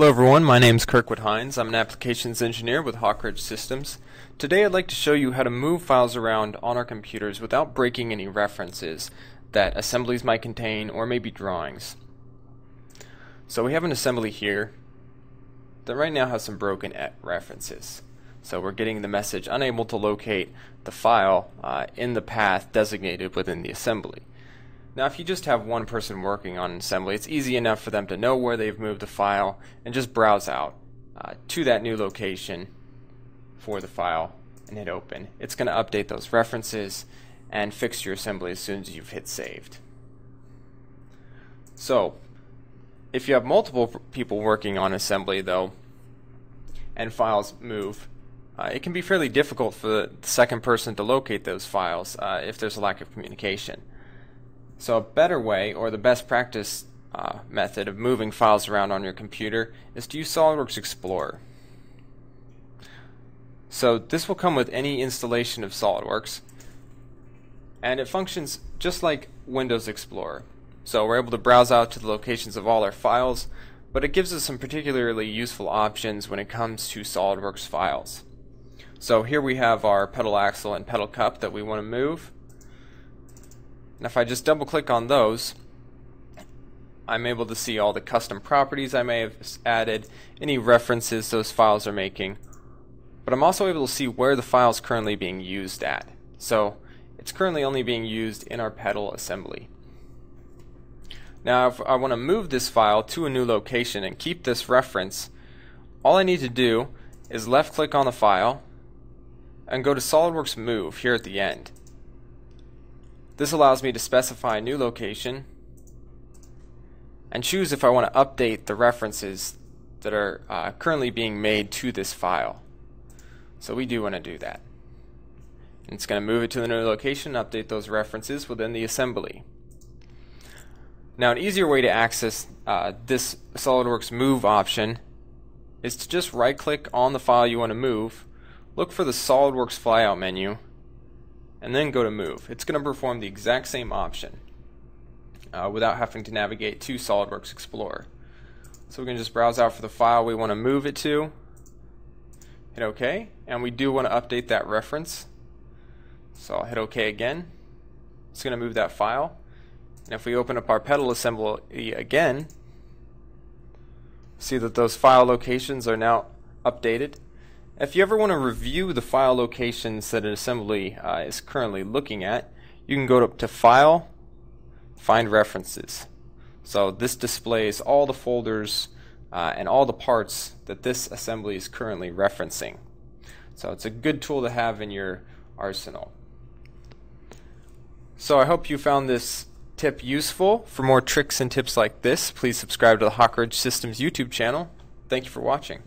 Hello everyone, my name is Kirkwood Hines. I'm an applications engineer with Hawk Ridge Systems. Today I'd like to show you how to move files around on our computers without breaking any references that assemblies might contain or maybe drawings. So we have an assembly here that right now has some broken references. So we're getting the message unable to locate the file in the path designated within the assembly. Now if you just have one person working on an assembly, it's easy enough for them to know where they've moved the file and just browse out to that new location for the file and hit open. It's going to update those references and fix your assembly as soon as you've hit saved. So if you have multiple people working on assembly though and files move, it can be fairly difficult for the second person to locate those files if there's a lack of communication. So a better way, or the best practice method of moving files around on your computer, is to use SolidWorks Explorer. So this will come with any installation of SolidWorks, and it functions just like Windows Explorer. So we're able to browse out to the locations of all our files, but it gives us some particularly useful options when it comes to SolidWorks files. So here we have our pedal axle and pedal cup that we want to move. And if I just double click on those, I'm able to see all the custom properties I may have added, any references those files are making, but I'm also able to see where the file is currently being used at. So it's currently only being used in our pedal assembly. Now if I want to move this file to a new location and keep this reference, all I need to do is left click on the file and go to SolidWorks Move here at the end. This allows me to specify a new location and choose if I want to update the references that are currently being made to this file. So we do want to do that. And it's going to move it to the new location and update those references within the assembly. Now an easier way to access this SolidWorks Move option is to just right click on the file you want to move, look for the SolidWorks flyout menu, and then go to Move. It's going to perform the exact same option without having to navigate to SolidWorks Explorer. So we can just browse out for the file we want to move it to, hit OK, and we do want to update that reference. So I'll hit OK again. It's going to move that file. And if we open up our pedal assembly again, see that those file locations are now updated. If you ever want to review the file locations that an assembly is currently looking at, you can go to File, Find References. So this displays all the folders and all the parts that this assembly is currently referencing. So it's a good tool to have in your arsenal. So I hope you found this tip useful. For more tricks and tips like this, please subscribe to the Hawk Ridge Systems YouTube channel. Thank you for watching.